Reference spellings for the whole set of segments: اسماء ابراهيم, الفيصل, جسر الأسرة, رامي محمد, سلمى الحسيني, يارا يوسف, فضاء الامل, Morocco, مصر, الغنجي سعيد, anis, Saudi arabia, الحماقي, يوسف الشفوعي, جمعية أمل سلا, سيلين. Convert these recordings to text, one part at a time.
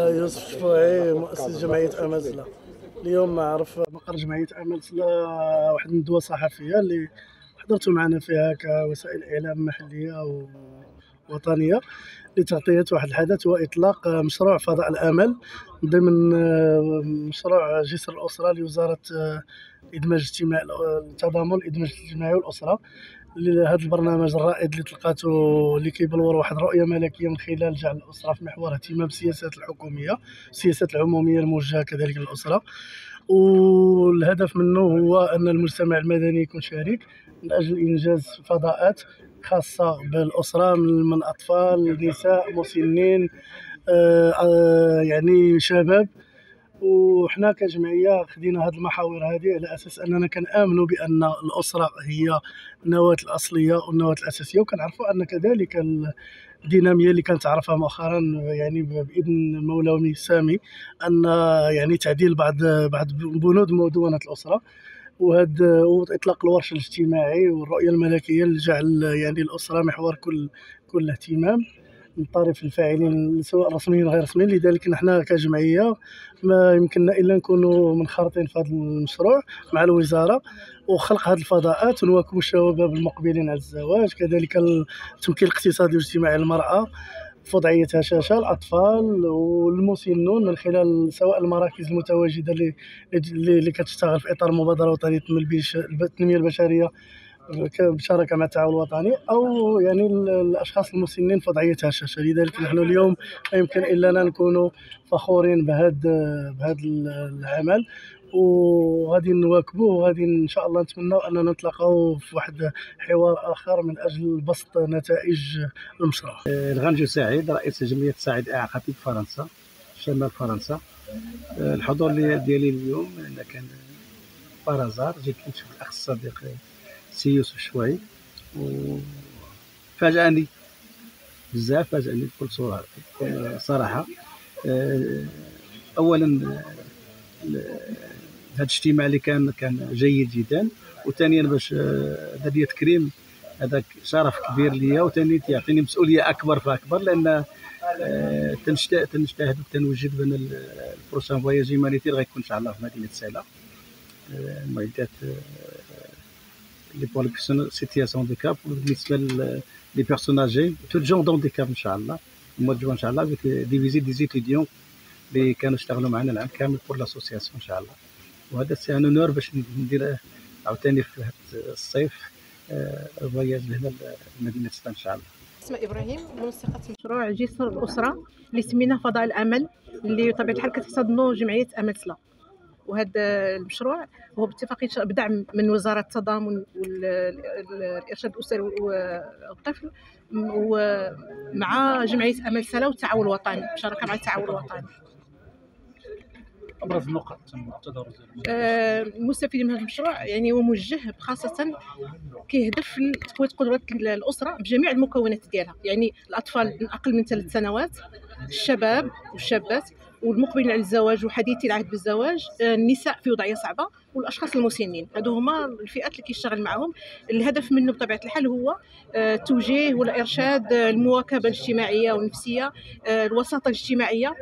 يوسف الشفوعي مؤسس جمعية أمل سلا. اليوم نعرف مقر جمعية أمل سلا، واحد الندوة صحفية اللي حضرتوا معنا فيها كوسائل إعلام محلية ووطنية لتغطية واحد الحدث، هو إطلاق مشروع فضاء الامل ضمن مشروع جسر الأسرة لوزارة الإدماج الاجتماعي، التضامن والإدماج الاجتماعي والأسرة. لهذا البرنامج الرائد اللي طلقاتو اللي كيبلور واحد رؤيه ملكيه من خلال جعل الاسره في محور اهتمام السياسات الحكوميه، السياسات العموميه الموجهه كذلك للاسره، والهدف منه هو ان المجتمع المدني يكون شريك من اجل انجاز فضاءات خاصه بالاسره، من اطفال، نساء، مسنين، يعني شباب. وحنا كجمعيه خدينا هاد المحاور هذه على اساس اننا كنامنوا بان الاسره هي النواه الاصليه والنواه الاساسيه، وكنعرفوا ان كذلك الديناميه اللي كانت عرفها مؤخرا يعني باذن مولاوي السامي، ان يعني تعديل بعض بنود مدونه الاسره، واطلاق الورش الاجتماعي والرؤيه الملكيه لجعل يعني الاسره محور كل اهتمام من طرف الفاعلين سواء رسميين غير رسميين. لذلك نحن كجمعيه ما يمكننا الا نكونوا منخرطين في هذا المشروع مع الوزاره وخلق هذه الفضاءات، ونواكبوا الشباب المقبلين على الزواج، كذلك التمكين الاقتصادي والاجتماعي للمراه، وضعية هشاشة الأطفال والمسنون، من خلال سواء المراكز المتواجدة اللي كتشتغل في إطار مبادرة وطنية التنمية البشرية بشراكة مع التعاون الوطني، أو يعني الأشخاص المسنين في وضعية هشاشة. لذلك نحن اليوم لا يمكن إلا أن نكونوا فخورين بهذا العمل، وغادي نواكبوه، وغادي ان شاء الله نتمنى اننا نتلاقاو في واحد حوار اخر من اجل بسط نتائج المشروع. الغنجي سعيد رئيس جمعيه سعيد خطيب فرنسا، شمال فرنسا. الحضور ديالي اليوم انا كان بارازار، جيت كنشوف الاخ الصديق سي يوسف الشفوعي، وفاجأني بزاف، فاجأني بكل صراحه. اولا هذا الاجتماع اللي كان جيد جدا، وثانيا باش هذا ديال تكريم، هذاك شرف كبير ليا، وثاني يعطيني مسؤوليه اكبر فاكبر، لان تنجتهد وتنوجد بان البروشان فواياج هيمانيتير غيكون ان شاء الله في مدينه سلا. المعدات لي بور لي بيرسون سيتياسيون دو كاب، بالنسبه لي بيرسون اجي تو جون دون دي كاب ان شاء الله، ومجموعه ان شاء الله افيك دي فيزيت دي زيتيديون اللي كانوا اشتغلوا معنا العام كامل بور لاسوسياسيون ان شاء الله. وهذا سي ان اونور باش ندير عاوتاني في هذا الصيف فواياج لهنا لمدينه سلا ان شاء الله. اسماء ابراهيم منسقه مشروع جسر الاسره اللي سميناه فضاء الامل، اللي بطبيعه الحال كتحتضنوا جمعيه امل سلا. وهذا المشروع هو باتفاقيه بدعم من وزاره التضامن والارشاد الاسري والطفل، ومع جمعيه امل سلا والتعاون الوطني، بشراكه مع التعاون الوطني. ابرز النقط المعتبره المستفيد من هذا المشروع يعني هو موجه خاصه، كيهدف لتقويه قدرات الاسره بجميع المكونات ديالها، يعني الاطفال من اقل من 3 سنوات، الشباب والشابات والمقبلين على الزواج وحديثي العهد بالزواج، النساء في وضعيه صعبه، والاشخاص المسنين. هادو هما الفئات اللي كيشتغل معاهم. الهدف منه بطبيعه الحال هو التوجيه والارشاد، المواكبه الاجتماعيه والنفسيه، الوساطه الاجتماعيه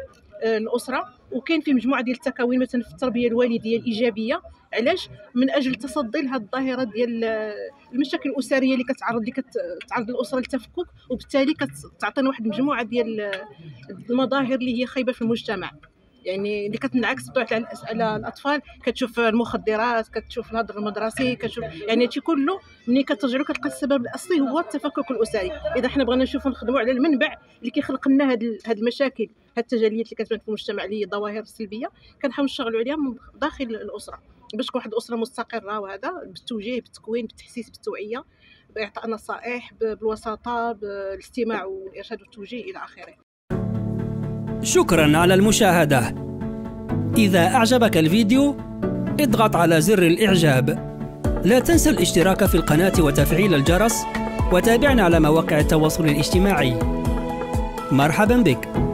الاسره. وكاين في مجموعه ديال التكاوين مثلا في التربيه الوالديه الايجابيه، علاش؟ من اجل التصدي لهاد الظاهره ديال المشاكل الاسريه اللي كتعرض الاسره للتفكك، وبالتالي كتعطينا واحد المجموعه ديال المظاهر اللي هي خايبه في المجتمع، يعني اللي كتنعكس على الاطفال. كتشوف المخدرات، كتشوف الهدر المدرسي، كتشوف يعني هادشي كله ملي كترجعوا كتلقى السبب الاصلي هو التفكك الاسري. اذا حنا بغينا نشوفوا نخدموا على المنبع اللي كيخلق لنا هاد المشاكل، هاد التجليات اللي كتبان في المجتمع اللي هي ظواهر سلبيه، كنحاولوا نشتغلوا عليها من داخل الاسره باش تكون واحد الاسره مستقره. وهذا بالتوجيه، بالتكوين، بالتحسيس، بالتوعيه، باعطاء نصائح، بالوساطه، بالاستماع والارشاد والتوجيه الى اخره. شكرا على المشاهدة. إذا أعجبك الفيديو اضغط على زر الإعجاب، لا تنسى الاشتراك في القناة وتفعيل الجرس، وتابعنا على مواقع التواصل الاجتماعي. مرحبا بك.